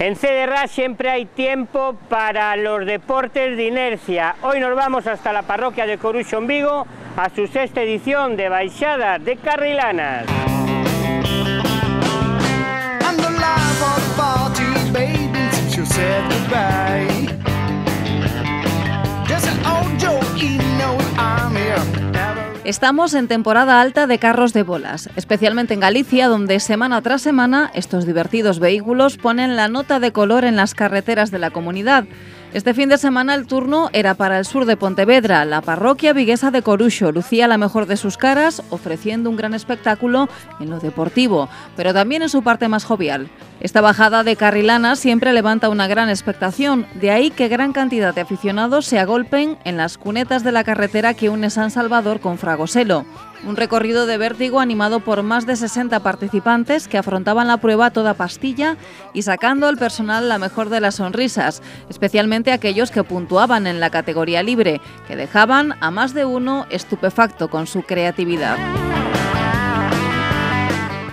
En CdRas siempre hay tiempo para los deportes de inercia. Hoy nos vamos hasta la parroquia de Coruxo en Vigo a su sexta edición de Baixada de Carrilanas. Estamos en temporada alta de carros de bolas, especialmente en Galicia, donde semana tras semana estos divertidos vehículos ponen la nota de color en las carreteras de la comunidad. Este fin de semana el turno era para el sur de Pontevedra. La parroquia viguesa de Coruxo lucía la mejor de sus caras, ofreciendo un gran espectáculo en lo deportivo, pero también en su parte más jovial. Esta bajada de Carrilanas siempre levanta una gran expectación, de ahí que gran cantidad de aficionados se agolpen en las cunetas de la carretera que une San Salvador con Fragoselo. Un recorrido de vértigo animado por más de 60 participantes que afrontaban la prueba toda pastilla y sacando al personal la mejor de las sonrisas, especialmente aquellos que puntuaban en la categoría libre, que dejaban a más de uno estupefacto con su creatividad.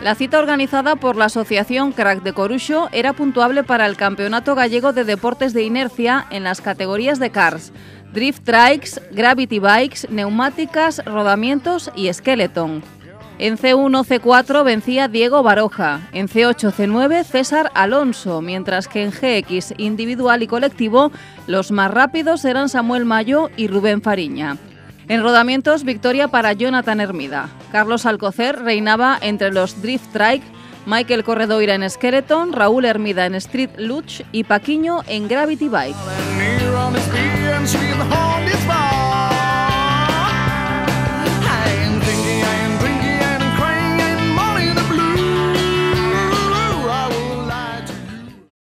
La cita organizada por la Asociación Crac de Coruxo era puntuable para el Campeonato Gallego de Deportes de Inercia en las categorías de Karts, Drive Trikes, Gravity Bikes, Neumáticas, Rodamientos y Skeleton. En C1, C4 vencía Diego Baroja, en C8, C9 César Alonso, mientras que en GX individual y colectivo los más rápidos eran Samuel Mallo y Rubén Fariña. En rodamientos, victoria para Jonathan Hermida. Carlos Alcocer reinaba entre los Drift Trike, Maikel Corredoira en Skeleton, Raúl Hermida en Street Ludge y Paquiño en Gravity Bike.